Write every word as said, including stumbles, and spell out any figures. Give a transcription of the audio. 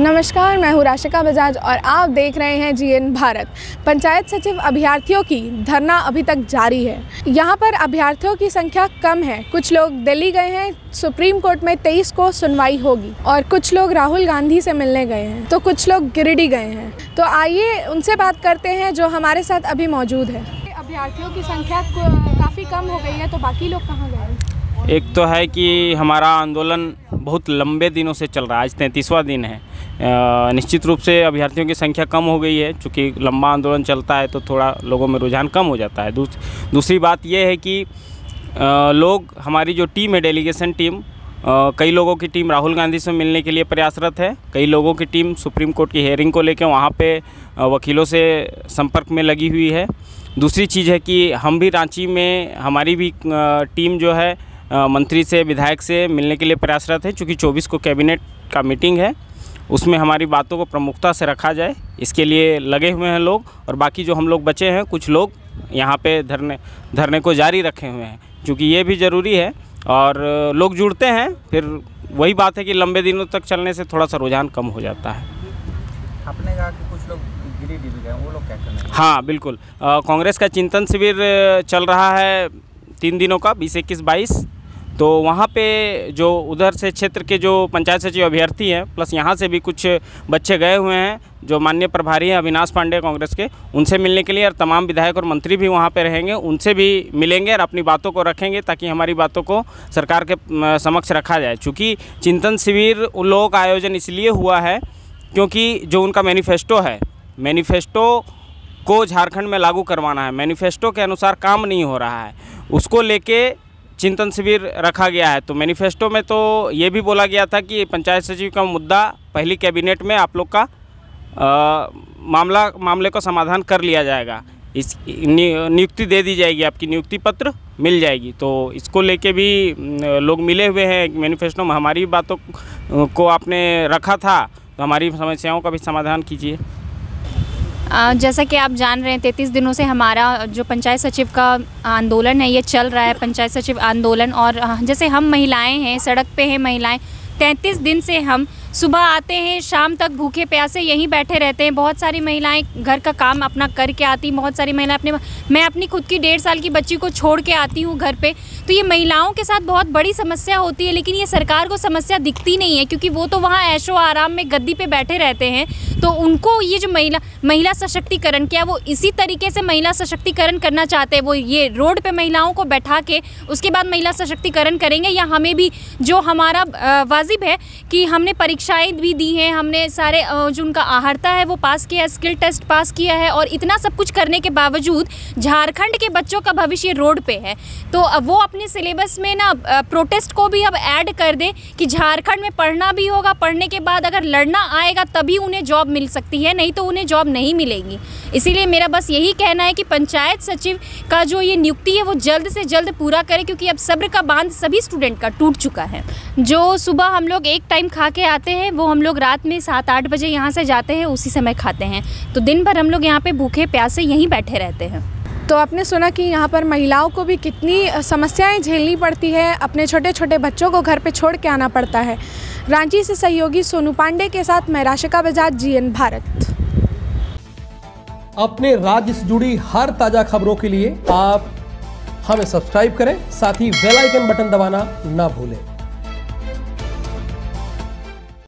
नमस्कार, मैं हूँ राशिका बजाज और आप देख रहे हैं जीएन भारत। पंचायत सचिव अभ्यर्थियों की धरना अभी तक जारी है। यहाँ पर अभ्यर्थियों की संख्या कम है। कुछ लोग दिल्ली गए हैं, सुप्रीम कोर्ट में तेईस को सुनवाई होगी, और कुछ लोग राहुल गांधी से मिलने गए हैं, तो कुछ लोग गिरिडीह गए हैं। तो आइए उनसे बात करते हैं जो हमारे साथ अभी मौजूद है। अभ्यर्थियों की संख्या काफ़ी कम हो गई है, तो बाकी लोग कहाँ गए? एक तो है कि हमारा आंदोलन बहुत लंबे दिनों से चल रहा है, आज तैंतीसवां दिन है। निश्चित रूप से अभ्यर्थियों की संख्या कम हो गई है, चूँकि लंबा आंदोलन चलता है तो थोड़ा लोगों में रुझान कम हो जाता है। दूस, दूसरी बात यह है कि आ, लोग हमारी जो टीम है, डेलीगेशन टीम, आ, कई लोगों की टीम राहुल गांधी से मिलने के लिए प्रयासरत है, कई लोगों की टीम सुप्रीम कोर्ट की हेयरिंग को लेकर वहाँ पे वकीलों से संपर्क में लगी हुई है। दूसरी चीज़ है कि हम भी रांची में, हमारी भी टीम जो है मंत्री से, विधायक से मिलने के लिए प्रयासरत है, चूँकि चौबीस को कैबिनेट का मीटिंग है, उसमें हमारी बातों को प्रमुखता से रखा जाए, इसके लिए लगे हुए हैं लोग। और बाकी जो हम लोग बचे हैं, कुछ लोग यहाँ पे धरने धरने को जारी रखे हुए हैं, क्योंकि ये भी ज़रूरी है। और लोग जुड़ते हैं, फिर वही बात है कि लंबे दिनों तक चलने से थोड़ा सा रुझान कम हो जाता है। आपने कहा कि कुछ लोग गिरिडीह भी गए, वो लोग क्या करेंगे? हाँ बिल्कुल, कांग्रेस का चिंतन शिविर चल रहा है तीन दिनों का, बीस इक्कीस बाईस, तो वहाँ पे जो उधर से क्षेत्र के जो पंचायत सचिव अभ्यर्थी हैं, प्लस यहाँ से भी कुछ बच्चे गए हुए हैं जो माननीय प्रभारी हैं अविनाश पांडे कांग्रेस के, उनसे मिलने के लिए। और तमाम विधायक और मंत्री भी वहाँ पे रहेंगे, उनसे भी मिलेंगे और अपनी बातों को रखेंगे, ताकि हमारी बातों को सरकार के समक्ष रखा जाए। चूँकि चिंतन शिविर उन लोगों का आयोजन इसलिए हुआ है क्योंकि जो उनका मैनिफेस्टो है, मैनिफेस्टो को झारखंड में लागू करवाना है, मैनिफेस्टो के अनुसार काम नहीं हो रहा है, उसको लेके चिंतन शिविर रखा गया है। तो मैनिफेस्टो में तो ये भी बोला गया था कि पंचायत सचिव का मुद्दा पहली कैबिनेट में आप लोग का आ, मामला मामले को समाधान कर लिया जाएगा, इस नियुक्ति दे दी जाएगी, आपकी नियुक्ति पत्र मिल जाएगी। तो इसको लेके भी लोग मिले हुए हैं। मैनिफेस्टो में हमारी बातों को आपने रखा था, तो हमारी समस्याओं का भी समाधान कीजिए। जैसा कि आप जान रहे हैं, तैंतीस दिनों से हमारा जो पंचायत सचिव का आंदोलन है ये चल रहा है, पंचायत सचिव आंदोलन। और जैसे हम महिलाएं हैं, सड़क पे हैं महिलाएं, तैंतीस दिन से हम सुबह आते हैं, शाम तक भूखे प्यासे यहीं बैठे रहते हैं। बहुत सारी महिलाएं घर का काम अपना करके आती हैं, बहुत सारी महिलाएं अपने, मैं अपनी खुद की डेढ़ साल की बच्ची को छोड़ के आती हूं घर पे। तो ये महिलाओं के साथ बहुत बड़ी समस्या होती है, लेकिन ये सरकार को समस्या दिखती नहीं है, क्योंकि वो तो वहाँ ऐशो आराम में गद्दी पर बैठे रहते हैं। तो उनको ये जो महिला महिला सशक्तिकरण किया, वो इसी तरीके से महिला सशक्तिकरण करना चाहते हैं। वो ये रोड पे महिलाओं को बैठा के उसके बाद महिला सशक्तिकरण करेंगे। या हमें भी जो हमारा वाजिब है कि हमने परीक्षाएं भी दी हैं, हमने सारे जो उनका आहर्ता है वो पास किया है, स्किल टेस्ट पास किया है, और इतना सब कुछ करने के बावजूद झारखंड के बच्चों का भविष्य रोड पर है। तो वो अपने सिलेबस में ना प्रोटेस्ट को भी अब ऐड कर दें कि झारखंड में पढ़ना भी होगा, पढ़ने के बाद अगर लड़ना आएगा तभी उन्हें जॉब मिल सकती है, नहीं तो उन्हें जॉब नहीं मिलेगी। इसीलिए मेरा बस यही कहना है कि पंचायत सचिव का जो ये नियुक्ति है वो जल्द से जल्द पूरा करें, क्योंकि अब सब्र का बांध सभी स्टूडेंट का टूट चुका है। जो सुबह हम लोग एक टाइम खा के आते हैं, वो हम लोग रात में सात आठ बजे यहाँ से जाते हैं, उसी समय खाते हैं। तो दिन भर हम लोग यहाँ पे भूखे प्यासे यहीं बैठे रहते हैं। तो आपने सुना कि यहाँ पर महिलाओं को भी कितनी समस्याएं झेलनी पड़ती है, अपने छोटे छोटे बच्चों को घर पे छोड़ के आना पड़ता है। रांची से सहयोगी सोनू पांडे के साथ मैं राशिका बजाज, जीएन भारत। अपने राज्य से जुड़ी हर ताजा खबरों के लिए आप हमें सब्सक्राइब करें, साथ ही बेल आइकन बटन दबाना ना भूलें।